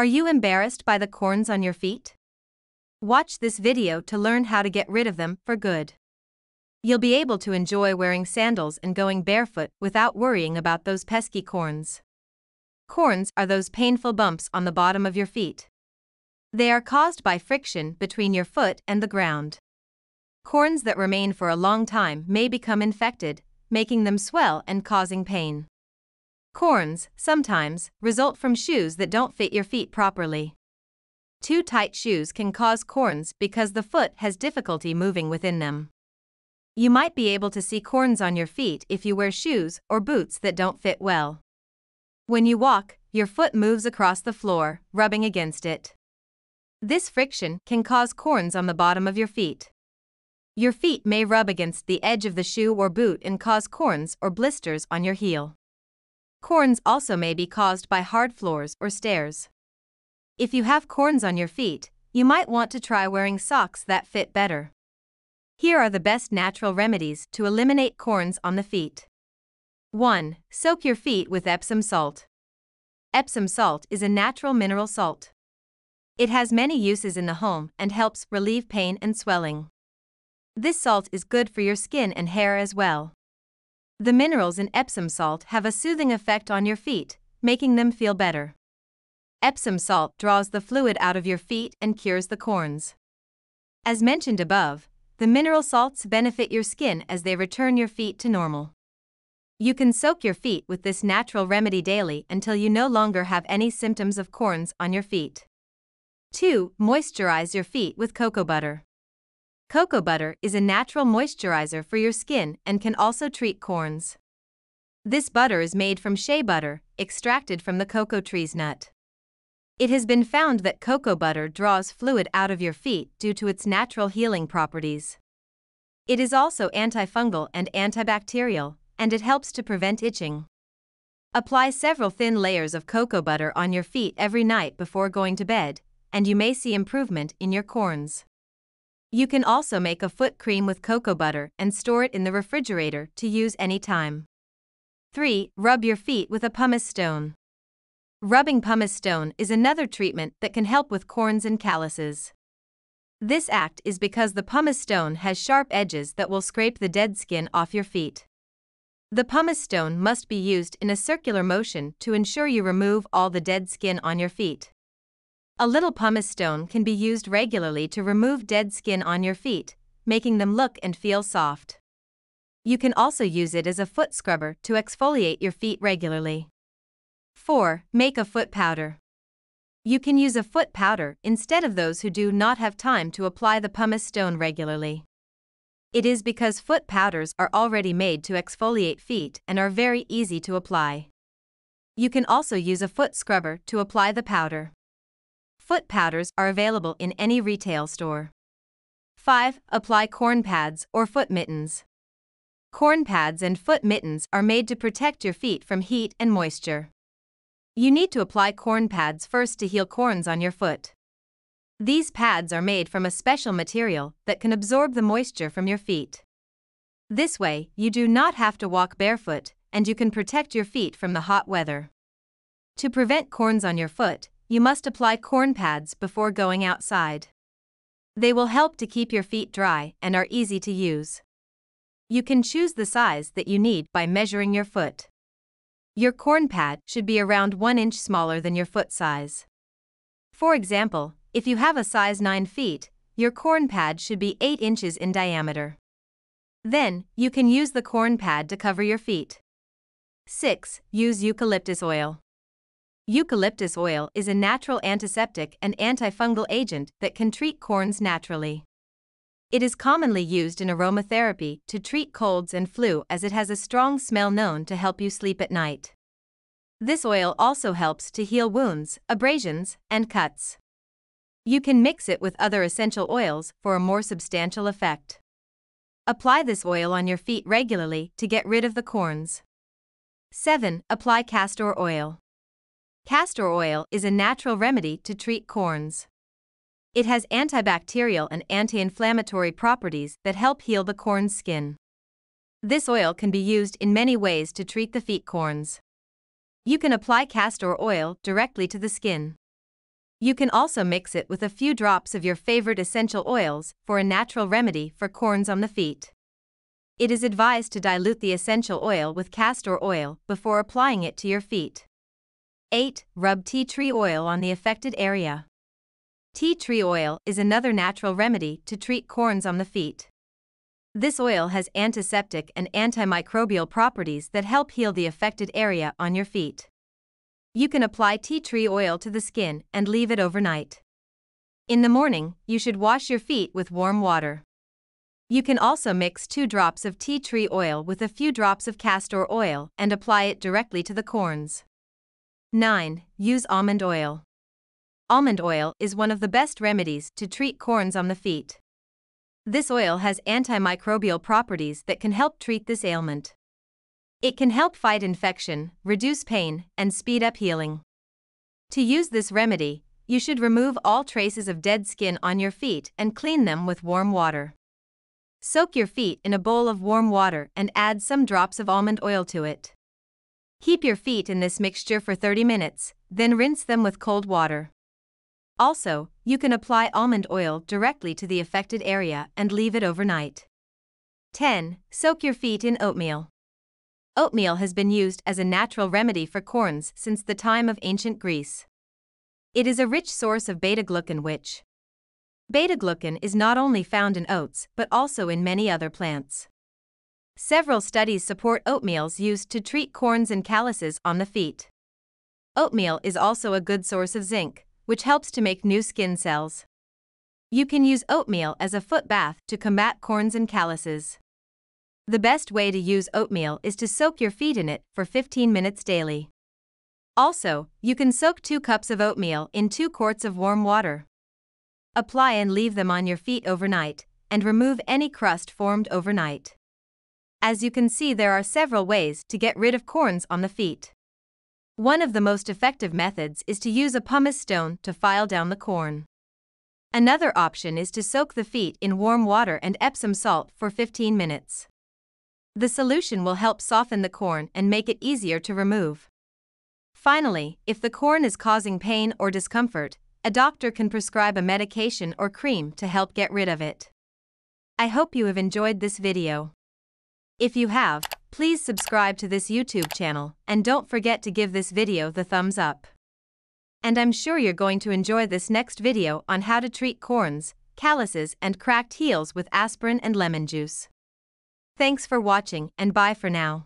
Are you embarrassed by the corns on your feet? Watch this video to learn how to get rid of them for good. You'll be able to enjoy wearing sandals and going barefoot without worrying about those pesky corns. Corns are those painful bumps on the bottom of your feet. They are caused by friction between your foot and the ground. Corns that remain for a long time may become infected, making them swell and causing pain. Corns, sometimes, result from shoes that don't fit your feet properly. Too tight shoes can cause corns because the foot has difficulty moving within them. You might be able to see corns on your feet if you wear shoes or boots that don't fit well. When you walk, your foot moves across the floor, rubbing against it. This friction can cause corns on the bottom of your feet. Your feet may rub against the edge of the shoe or boot and cause corns or blisters on your heel. Corns also may be caused by hard floors or stairs. If you have corns on your feet, you might want to try wearing socks that fit better. Here are the best natural remedies to eliminate corns on the feet. 1. Soak your feet with Epsom salt. Epsom salt is a natural mineral salt. It has many uses in the home and helps relieve pain and swelling. This salt is good for your skin and hair as well. The minerals in Epsom salt have a soothing effect on your feet, making them feel better. Epsom salt draws the fluid out of your feet and cures the corns. As mentioned above, the mineral salts benefit your skin as they return your feet to normal. You can soak your feet with this natural remedy daily until you no longer have any symptoms of corns on your feet. 2. Moisturize your feet with cocoa butter. Cocoa butter is a natural moisturizer for your skin and can also treat corns. This butter is made from shea butter, extracted from the cocoa tree's nut. It has been found that cocoa butter draws fluid out of your feet due to its natural healing properties. It is also antifungal and antibacterial, and it helps to prevent itching. Apply several thin layers of cocoa butter on your feet every night before going to bed, and you may see improvement in your corns. You can also make a foot cream with cocoa butter and store it in the refrigerator to use any time. 3. Rub your feet with a pumice stone. Rubbing pumice stone is another treatment that can help with corns and calluses. This act is because the pumice stone has sharp edges that will scrape the dead skin off your feet. The pumice stone must be used in a circular motion to ensure you remove all the dead skin on your feet. A little pumice stone can be used regularly to remove dead skin on your feet, making them look and feel soft. You can also use it as a foot scrubber to exfoliate your feet regularly. 4. Make a foot powder. You can use a foot powder instead of those who do not have time to apply the pumice stone regularly. It is because foot powders are already made to exfoliate feet and are very easy to apply. You can also use a foot scrubber to apply the powder. Foot powders are available in any retail store. 5. Apply corn pads or foot mittens. Corn pads and foot mittens are made to protect your feet from heat and moisture. You need to apply corn pads first to heal corns on your foot. These pads are made from a special material that can absorb the moisture from your feet. This way, you do not have to walk barefoot, and you can protect your feet from the hot weather. To prevent corns on your foot, you must apply corn pads before going outside. They will help to keep your feet dry and are easy to use. You can choose the size that you need by measuring your foot. Your corn pad should be around 1 inch smaller than your foot size. For example, if you have a size 9 feet, your corn pad should be 8 inches in diameter. Then, you can use the corn pad to cover your feet. 6. Use eucalyptus oil. Eucalyptus oil is a natural antiseptic and antifungal agent that can treat corns naturally. It is commonly used in aromatherapy to treat colds and flu as it has a strong smell known to help you sleep at night. This oil also helps to heal wounds, abrasions, and cuts. You can mix it with other essential oils for a more substantial effect. Apply this oil on your feet regularly to get rid of the corns. 7. Apply castor oil. Castor oil is a natural remedy to treat corns. It has antibacterial and anti-inflammatory properties that help heal the corn's skin. This oil can be used in many ways to treat the feet corns. You can apply castor oil directly to the skin. You can also mix it with a few drops of your favorite essential oils for a natural remedy for corns on the feet. It is advised to dilute the essential oil with castor oil before applying it to your feet. 8. Rub tea tree oil on the affected area. Tea tree oil is another natural remedy to treat corns on the feet. This oil has antiseptic and antimicrobial properties that help heal the affected area on your feet. You can apply tea tree oil to the skin and leave it overnight. In the morning, you should wash your feet with warm water. You can also mix 2 drops of tea tree oil with a few drops of castor oil and apply it directly to the corns. 9. Use almond oil. Almond oil is one of the best remedies to treat corns on the feet. This oil has antimicrobial properties that can help treat this ailment. It can help fight infection, reduce pain, and speed up healing. To use this remedy, you should remove all traces of dead skin on your feet and clean them with warm water. Soak your feet in a bowl of warm water and add some drops of almond oil to it. Keep your feet in this mixture for 30 minutes, then rinse them with cold water. Also, you can apply almond oil directly to the affected area and leave it overnight. 10. Soak your feet in oatmeal. Oatmeal has been used as a natural remedy for corns since the time of ancient Greece. It is a rich source of beta-glucan which. Beta-glucan is not only found in oats but also in many other plants. Several studies support oatmeal's use to treat corns and calluses on the feet. Oatmeal is also a good source of zinc, which helps to make new skin cells. You can use oatmeal as a foot bath to combat corns and calluses. The best way to use oatmeal is to soak your feet in it for 15 minutes daily. Also, you can soak 2 cups of oatmeal in 2 quarts of warm water. Apply and leave them on your feet overnight, and remove any crust formed overnight. As you can see, there are several ways to get rid of corns on the feet. One of the most effective methods is to use a pumice stone to file down the corn. Another option is to soak the feet in warm water and Epsom salt for 15 minutes. The solution will help soften the corn and make it easier to remove. Finally, if the corn is causing pain or discomfort, a doctor can prescribe a medication or cream to help get rid of it. I hope you have enjoyed this video. If you have, please subscribe to this YouTube channel and don't forget to give this video the thumbs up. And I'm sure you're going to enjoy this next video on how to treat corns, calluses, and cracked heels with aspirin and lemon juice. Thanks for watching and bye for now.